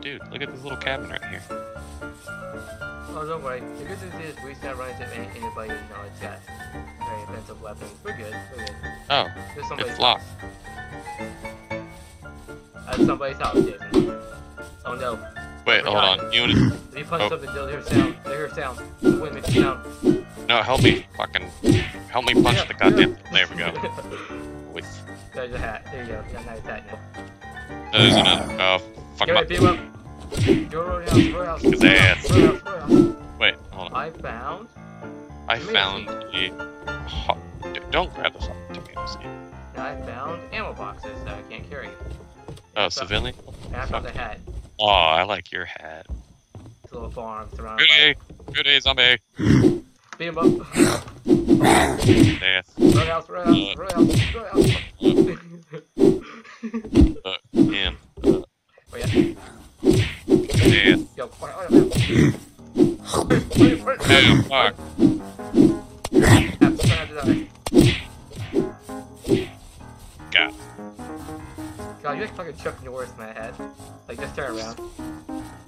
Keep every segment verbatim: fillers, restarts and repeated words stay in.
dude, look at this little cabin right here. Oh, don't worry. The good news is we start running into anybody in our chest. Very offensive weapons. We're good. We're good. Oh, it's locked. At somebody's house, Jason. Oh no. Wait, hold on. You wanna... If you punch oh. something, they'll hear sound. They'll hear sound. The wind makes sound. No, help me fucking... Help me punch yeah. the goddamn... There we go. With... There's a hat. There you go. You got a nice hat now. No, there's another... Oh, fuck my... Beat him up. Go roadhouse, roadhouse, roadhouse, roadhouse, roadhouse, roadhouse. Wait, hold on. I found... I amazing. found a... Hot... Don't grab those hot tomatoes. I found ammo boxes that I can't carry. Oh, civilian? I found a hat. Oh, I like your hat. It's a little farm surrounded by... Good day! Good day, zombie! Beat him up! Death. Roadhouse, roadhouse, uh, roadhouse, roadhouse! Uh, Fuck him. Oh yeah. Death. Yo, fire, fire, fire. Hey, fuck. God. God, you like fucking Chuck Norris in my head. Like, just turn around.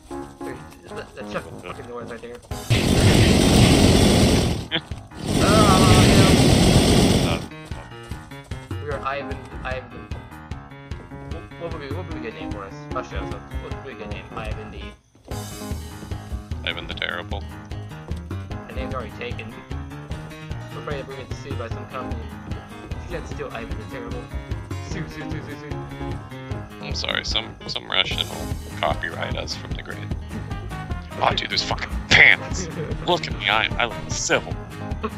That, that Chuck fucking Norris right there. Oh, yeah. We are Ivan, Ivan. What would be, what would be a good name for us? I'll show you. What would be a good name? Ivan the... Ivan the Terrible. The name's already taken. We're afraid that we're getting sued by some company. You can't steal Ivan the Terrible. Sue, sue, sue, sue, sue. I'm sorry, some, some Russian will copyright us from the grid. Oh dude, there's fucking pants! Look at me, I, I look civil. Yeah,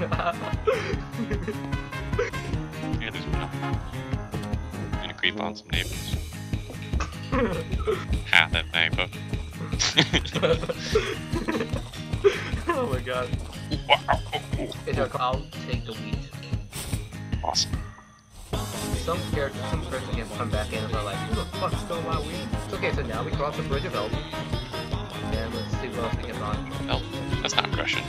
there's one. Gonna creep on some neighbors. Ha, that neighbor. Oh my god. Wow. It's okay, I'll take the lead. Awesome. Some character, some person can come back in and they're like, who the fuck stole my weed? Okay, so now we cross the bridge of elf. And let's see what else we can find. Elf? That's not Russian.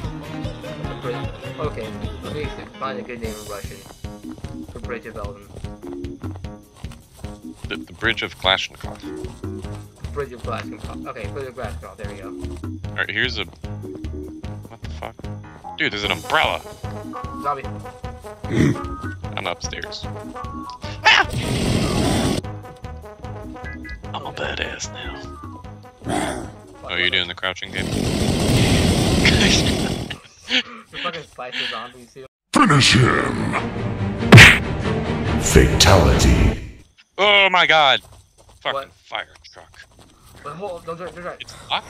Okay, let me find a good name in Russian. For Bridge of Elden. The, the Bridge of Kalashnikov. Bridge of Kalashnikov. Okay, Bridge of Kalashnikov, there we go. Alright, here's a... What the fuck? Dude, there's an umbrella! Zombie. I'm upstairs. Ah! I'm a badass now. Fuck oh, you're doing the crouching game? You fucking fight the zombies here. Finish him! Fatality. Oh my god! Fucking what? Fire truck. Wait, hold on, don't drive, don't drive. It's locked?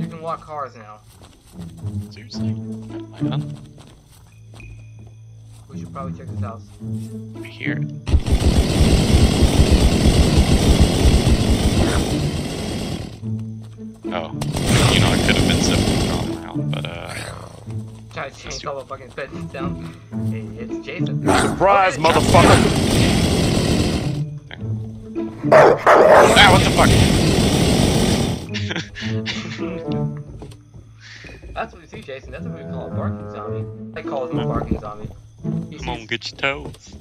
You can lock cars now. Seriously? Am I done? We should probably check this house. I hear it. Oh. You know, I could have been zipping on the ground, but uh... Try to change all the fucking fences down. Hey, it's Jason. Surprise, okay. Motherfucker! Ah, what the fuck? That's what we see, Jason. That's what we call a barking zombie. I call him a barking zombie. He's, Come on, get your toes.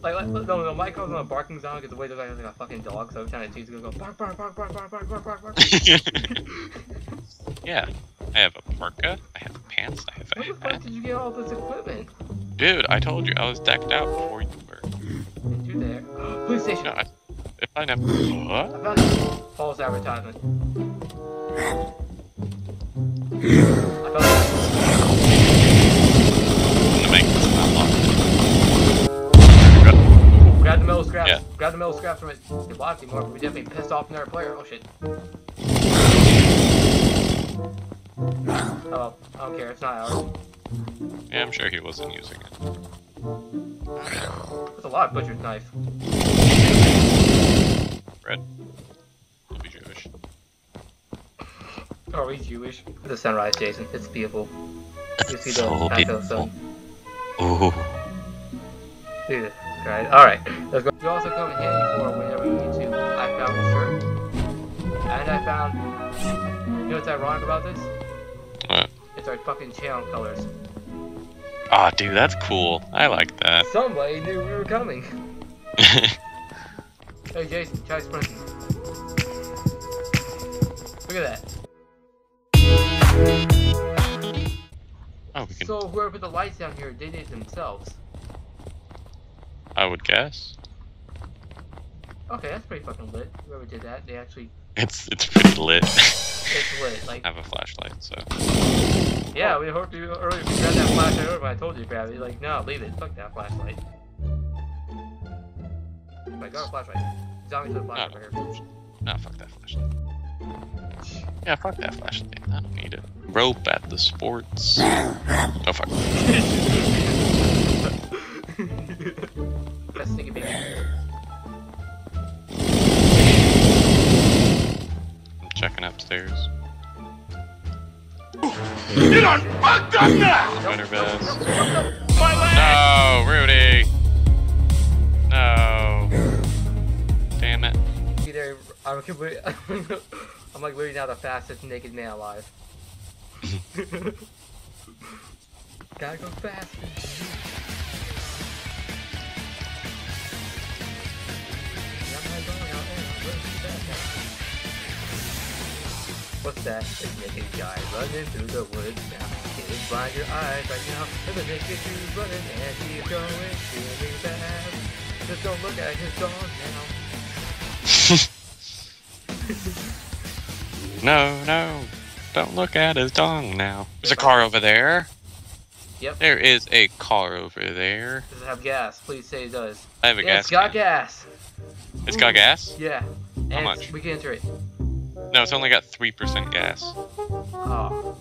Like, like, no, no, Mike calls him a barking zombie because the way they're like, like a fucking dog, so every time it sees he's gonna go bark, bark, bark, bark, bark, bark, bark, bark, bark. Yeah. I have a parka, I have pants, I have a hat. Where the fuck did you get all this equipment? Dude, I told you I was decked out before you were. And you there. Police station. No, I, if I never. What? I found a false advertisement. I found that. I'm gonna make this not locked. Grab the metal scraps. Yeah. Grab the metal scraps from it. It's locked anymore, but we definitely pissed off another player. Oh shit. Oh, I don't care, it's not ours. Yeah, I'm sure he wasn't using it. That's a lot of butcher's knife. Red. You'll be Jewish. Are we Jewish? It's a sunrise, Jason. It's beautiful. You see the so beautiful. Sun. Oh. Jesus Christ. Alright, let's go. You also come in handy for whenever you need to. I found a shirt. And I found... You know what's ironic about this? What? It's our fucking channel colors. Aw, oh, dude, that's cool. I like that. Somebody knew we were coming. Hey, Jason, try sprinting. Look at that. Oh, we can... So whoever put the lights down here did it themselves. I would guess. Okay, that's pretty fucking lit. Whoever did that, they actually... It's it's pretty lit. It's lit, like... I have a flashlight, so... Yeah, we hoped you earlier if you grabbed that flashlight earlier, but I told you to grab it. Like, no, leave it. Fuck that flashlight. I got a flashlight. Zombie took a flashlight right here. Nah, fuck that flashlight. Yeah, fuck that flashlight. I don't need it. Rope at the sports. Oh, fuck. Best thing about it. I'm checking upstairs. You done fucked up now! Winter vest. No, Rudy! No. Damn it. Either I'm completely. I'm like literally now the fastest naked man alive. Gotta go faster. What's that? A naked guy running through the woods now. It's blind your eyes right now. There's a naked dude running and he's going really fast. Just don't look at his dog now. No, no. Don't look at his dong now. There's a car over there. Yep. There is a car over there. Does it have gas? Please say it does. I have a yeah, gas. It's got can. gas. It's Ooh. got gas? Yeah. And how much? We can enter it. No, it's only got three percent gas. Oh.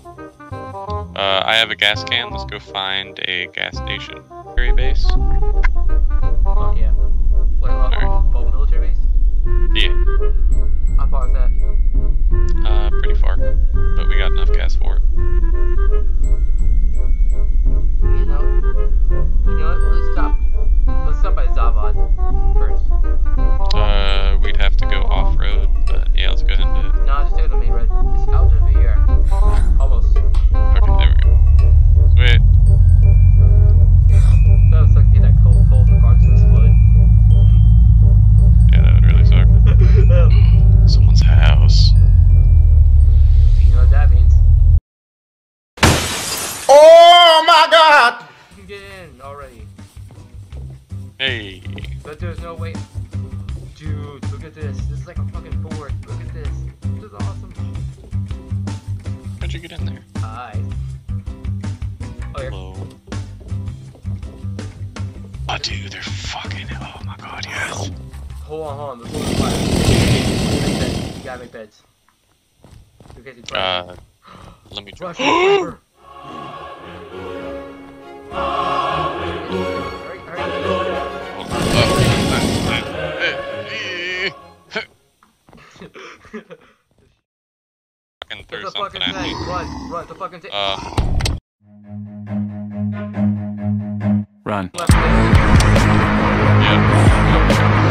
Uh, I have a gas can. Let's go find a gas station. Military base? Oh, yeah. Wait, uh, right. military base? Yeah. How far is that? Uh, pretty far, but we got enough gas for it. You know, you know what? Let's stop. Let's stop by Zavod first. Uh, we'd have to go off road, but yeah, let's go ahead and do it. No, just take the main road. It's out over here. Almost. Okay, there we go. Sweet. That would suck to get that cold, cold in the car to explode. Yeah, that would really suck. Someone's house. You know what that means? Oh my god! You can get in already. Hey. But there's no way. Dude, look at this. This is like a fucking board. Look at this. This is awesome. How'd you get in there? Hi. Oh, hello. Here. Oh, dude, they're fucking. Oh my god, yes. Hold on, hold on. Before we fire. You gotta make beds. Uh, let me try. Hurry, hurry. Fucking threw something at me. Run, run, the fucking thing. Uh. Run. Yeah.